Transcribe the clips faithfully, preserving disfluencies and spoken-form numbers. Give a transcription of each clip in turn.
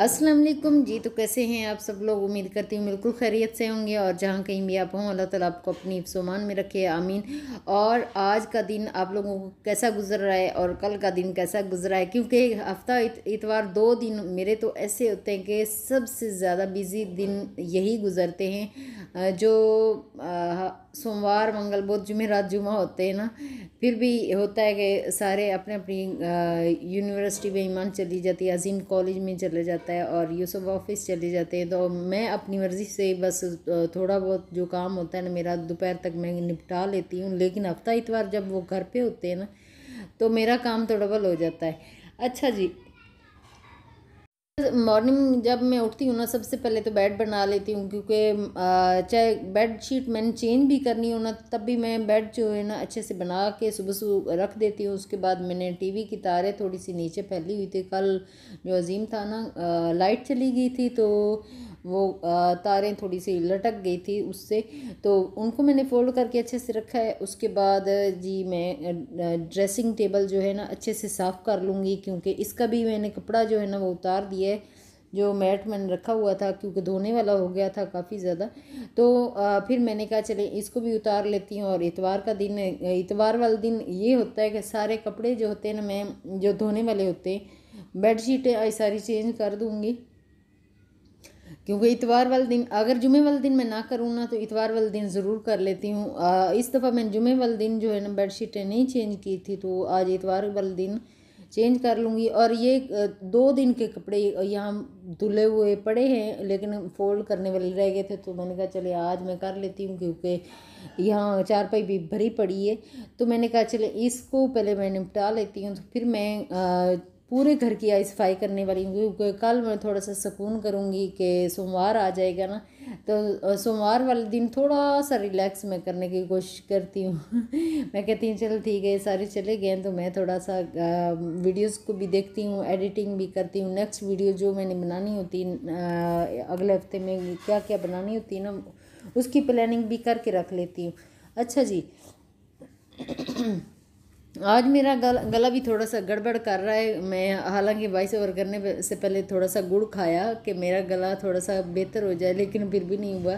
अस्सलाम वालेकुम जी। तो कैसे हैं आप सब लोग, उम्मीद करती हूँ बिल्कुल खैरियत से होंगे और जहाँ कहीं भी आप हों अल्लाह ताला आपको अपनी हिफ्ज़-ओ-मान में रखे, आमीन। और आज का दिन आप लोगों को कैसा गुजर रहा है और कल का दिन कैसा गुजरा है, क्योंकि हफ्ता इतवार दो दिन मेरे तो ऐसे होते हैं कि सबसे ज़्यादा बिजी दिन यही गुजरते हैं, जो सोमवार मंगल बुध जुमेरात जुमा होते हैं ना। फिर भी होता है कि सारे अपने अपनी यूनिवर्सिटी में ईमान चली जाती है, अजीम कॉलेज में चले जाते है और ये सब ऑफिस चले जाते हैं। तो मैं अपनी मर्ज़ी से बस थोड़ा बहुत जो काम होता है ना मेरा दोपहर तक मैं निपटा लेती हूँ, लेकिन हफ्ता इतवार जब वो घर पे होते हैं ना तो मेरा काम तो डबल हो जाता है। अच्छा जी, मॉर्निंग जब मैं उठती हूँ ना सबसे पहले तो बेड बना लेती हूँ, क्योंकि चाहे बेड शीट मैंने चेंज भी करनी हो ना तब भी मैं बेड जो है ना अच्छे से बना के सुबह सुबह रख देती हूँ। उसके बाद मैंने टीवी की तारें थोड़ी सी नीचे फैली हुई थी, कल जो अजीम था ना लाइट चली गई थी तो वो तारें थोड़ी सी लटक गई थी उससे, तो उनको मैंने फोल्ड करके अच्छे से रखा है। उसके बाद जी मैं ड्रेसिंग टेबल जो है ना अच्छे से साफ़ कर लूँगी, क्योंकि इसका भी मैंने कपड़ा जो है ना वो उतार दिया है, जो मैट मैंने रखा हुआ था क्योंकि धोने वाला हो गया था काफ़ी ज़्यादा। तो आ, फिर मैंने कहा चले इसको भी उतार लेती हूँ। और इतवार का दिन, इतवार वाला दिन ये होता है कि सारे कपड़े जो होते हैं ना मैं जो धोने वाले होते हैं बेड शीटें सारी चेंज कर दूँगी, क्योंकि इतवार वाले दिन अगर जुमे वाले दिन मैं ना करूँ ना तो इतवार वाले दिन ज़रूर कर लेती हूँ। इस दफ़ा मैंने जुमे वाले दिन जो है ना बेडशीटें नहीं चेंज की थी, तो आज इतवार वाले दिन चेंज कर लूँगी। और ये दो दिन के कपड़े यहाँ धुले हुए पड़े हैं लेकिन फोल्ड करने वाले रह गए थे, तो मैंने कहा चले आज मैं कर लेती हूँ, क्योंकि यहाँ चारपाई भी भरी पड़ी है। तो मैंने कहा चले इसको पहले मैं निपटा लेती हूँ, तो फिर मैं आ, पूरे घर की आई सफाई करने वाली हूँ, क्योंकि कल मैं थोड़ा सा सुकून करूँगी कि सोमवार आ जाएगा ना, तो सोमवार वाले दिन थोड़ा सा रिलैक्स मैं करने की कोशिश करती हूँ। मैं कहती हूँ चल ठीक है सारे चले गए तो मैं थोड़ा सा वीडियोस को भी देखती हूँ, एडिटिंग भी करती हूँ। नेक्स्ट वीडियो जो मैंने बनानी होती है अगले हफ्ते में क्या क्या बनानी होती है ना उसकी प्लानिंग भी करके रख लेती हूँ। अच्छा जी, आज मेरा गला गला भी थोड़ा सा गड़बड़ कर रहा है। मैं हालांकि वॉइस ओवर करने से पहले थोड़ा सा गुड़ खाया कि मेरा गला थोड़ा सा बेहतर हो जाए, लेकिन फिर भी नहीं हुआ।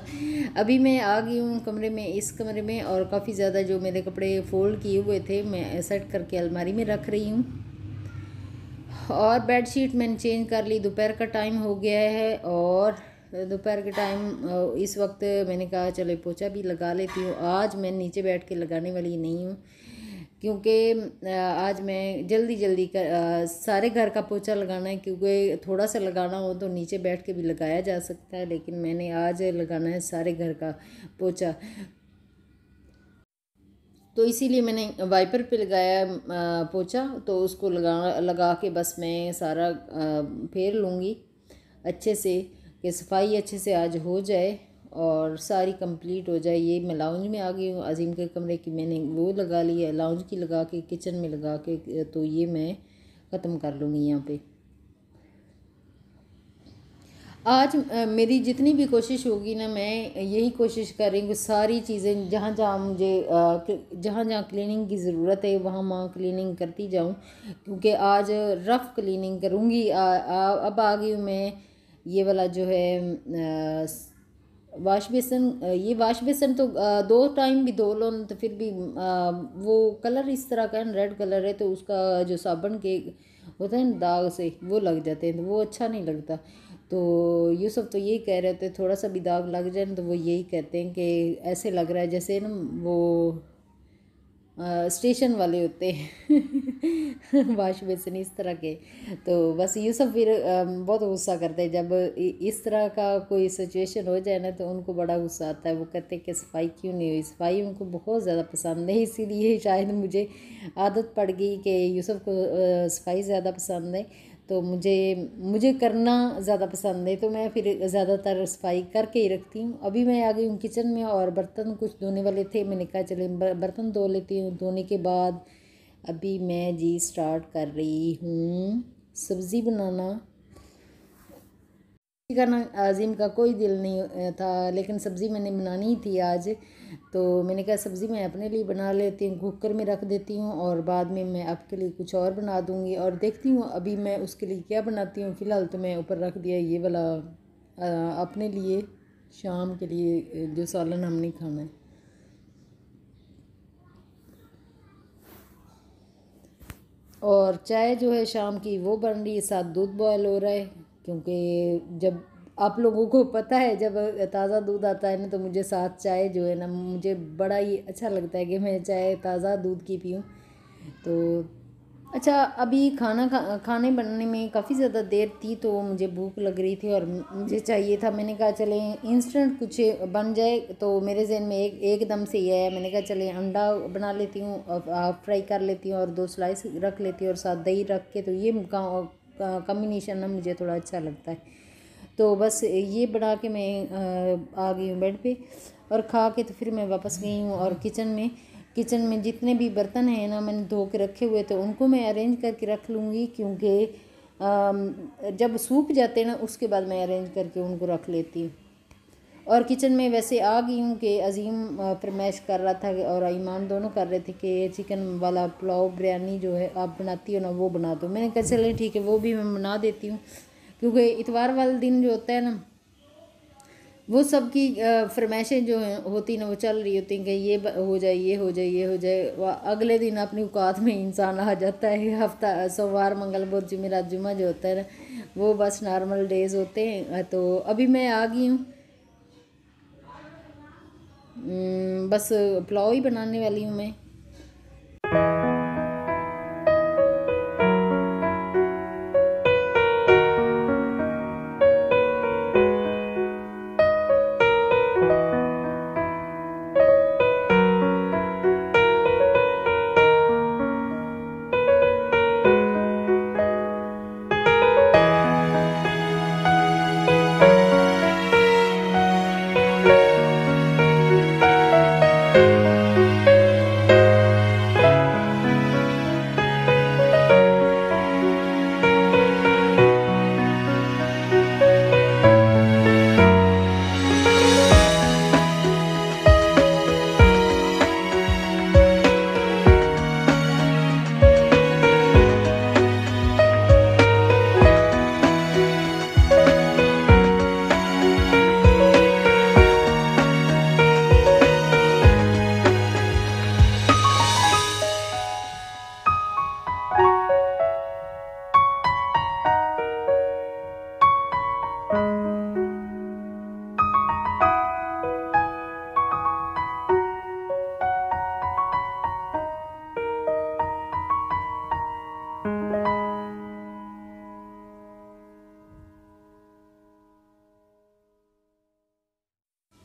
अभी मैं आ गई हूँ कमरे में, इस कमरे में, और काफ़ी ज़्यादा जो मेरे कपड़े फोल्ड किए हुए थे मैं सेट करके अलमारी में रख रही हूँ। और बेड शीट मैंने चेंज कर ली, दोपहर का टाइम हो गया है और दोपहर के टाइम इस वक्त मैंने कहा चलो पोछा भी लगा लेती हूँ। आज मैं नीचे बैठ के लगाने वाली नहीं हूँ, क्योंकि आज मैं जल्दी जल्दी कर सारे घर का पोछा लगाना है, क्योंकि थोड़ा सा लगाना हो तो नीचे बैठ के भी लगाया जा सकता है, लेकिन मैंने आज लगाना है सारे घर का पोछा। तो इसीलिए मैंने वाइपर पे लगाया पोछा, तो उसको लगा लगा के बस मैं सारा फेर लूँगी अच्छे से कि सफाई अच्छे से आज हो जाए और सारी कंप्लीट हो जाए। ये मैं लाउंज में आ गई हूँ, अजीम के कमरे की मैंने वो लगा ली है, लाउंज की लगा के किचन में लगा के, तो ये मैं ख़त्म कर लूँगी यहाँ पे। आज मेरी जितनी भी कोशिश होगी ना मैं यही कोशिश कर रही हूँ, सारी चीज़ें जहाँ जहाँ मुझे जहाँ जहाँ क्लीनिंग की ज़रूरत है वहाँ वहाँ क्लीनिंग करती जाऊँ, क्योंकि आज रफ़ क्लीनिंग करूँगी। अब आ गई हूँ मैं, ये वाला जो है आ, वाश बेसन, ये वाश बेसन तो दो टाइम भी धो लो ना तो फिर भी वो कलर इस तरह का है, रेड कलर है, तो उसका जो साबुन के होता है ना दाग से वो लग जाते हैं, तो वो अच्छा नहीं लगता। तो ये सब तो यही कह रहे होते हैं, थोड़ा सा भी दाग लग जाए ना तो वो यही कहते हैं कि ऐसे लग रहा है जैसे ना वो आ, स्टेशन वाले होते हैं वाश बेसन इस तरह के। तो बस ये सब फिर आ, बहुत गुस्सा करते हैं जब इस तरह का कोई सिचुएशन हो जाए ना, तो उनको बड़ा गुस्सा आता है। वो कहते हैं कि सफाई क्यों नहीं हुई, सफाई उनको बहुत ज़्यादा पसंद है, इसीलिए शायद मुझे आदत पड़ गई कि यूसुफ को आ, सफाई ज़्यादा पसंद है, तो मुझे मुझे करना ज़्यादा पसंद है, तो मैं फिर ज़्यादातर सफाई करके ही रखती हूँ। अभी मैं आ गई हूँ किचन में और बर्तन कुछ धोने वाले थे, मैंने कहा चले बर्तन धो लेती हूँ। धोने के बाद अभी मैं जी स्टार्ट कर रही हूँ सब्ज़ी बनाना। करना आज़ीम का कोई दिल नहीं था, लेकिन सब्ज़ी मैंने बनानी ही थी आज, तो मैंने कहा सब्ज़ी मैं अपने लिए बना लेती हूँ, कुकर में रख देती हूँ और बाद में मैं आपके लिए कुछ और बना दूँगी। और देखती हूँ अभी मैं उसके लिए क्या बनाती हूँ। फ़िलहाल तो मैं ऊपर रख दिया ये वाला आ, अपने लिए शाम के लिए जो सालन हमने खाना है। और चाय जो है शाम की वो बन रही है, साथ दूध बॉयल हो रहा है, क्योंकि जब आप लोगों को पता है जब ताज़ा दूध आता है ना तो मुझे साथ चाय जो है ना मुझे बड़ा ही अच्छा लगता है कि मैं चाय ताज़ा दूध की पीऊँ। तो अच्छा अभी खाना खा खाने बनने में काफ़ी ज़्यादा देर थी तो मुझे भूख लग रही थी और मुझे चाहिए था, मैंने कहा चले इंस्टेंट कुछ बन जाए। तो मेरे जहन में एक एकदम से ये आया, मैंने कहा चले अंडा बना लेती हूँ और फ्राई कर लेती हूँ और दो स्लाइस रख लेती हूँ और साथ दही रख के, तो ये कॉम्बिनेशन ना मुझे थोड़ा अच्छा लगता है। तो बस ये बना के मैं आ गई हूँ बेड पे और खा के तो फिर मैं वापस गई हूँ और किचन में किचन में जितने भी बर्तन हैं ना मैंने धो के रखे हुए तो उनको मैं अरेंज करके रख लूँगी, क्योंकि जब सूख जाते हैं ना उसके बाद मैं अरेंज करके उनको रख लेती हूँ। और किचन में वैसे आ गई हूँ कि अज़ीम फरमाइश कर रहा था और ईमान दोनों कर रहे थे कि चिकन वाला पुलाव बिरयानी जो है आप बनाती हो ना वो बना दो। मैंने कहा चले ठीक है वो भी मैं बना देती हूँ, क्योंकि इतवार वाले दिन जो होता है ना वो सब की फरमाइशें जो हैं होती ना वो चल रही होती हैं कि ये हो जाए ये हो जाए ये हो जाए। अगले दिन अपनी औकात में इंसान आ जाता है। हफ्ता सोमवार मंगल बुध जुमेरात जुम्मा जो होता है ना वो बस नॉर्मल डेज़ होते हैं। तो अभी मैं आ गई हूँ, बस पुलाव ही बनाने वाली हूँ मैं।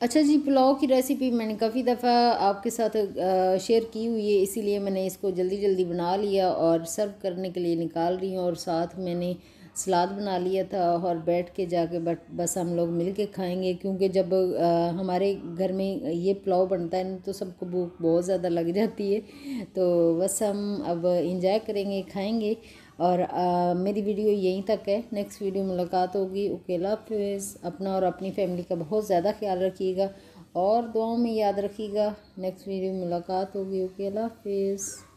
अच्छा जी, पुलाव की रेसिपी मैंने काफ़ी दफ़ा आपके साथ शेयर की हुई है, इसीलिए मैंने इसको जल्दी जल्दी बना लिया और सर्व करने के लिए निकाल रही हूँ। और साथ मैंने सलाद बना लिया था और बैठ के जाके बट बस हम लोग मिल के खाएँगे, क्योंकि जब आ, हमारे घर में ये पुलाव बनता है ना तो सबको भूख बहुत ज़्यादा लग जाती है। तो बस हम अब इंजॉय करेंगे, खाएँगे। और आ, मेरी वीडियो यहीं तक है, नेक्स्ट वीडियो मुलाकात होगी। ओके हाफिज़, अपना और अपनी फैमिली का बहुत ज़्यादा ख्याल रखिएगा और दुआओं में याद रखिएगा। नेक्स्ट वीडियो मुलाकात होगी। ओके हाफिज़।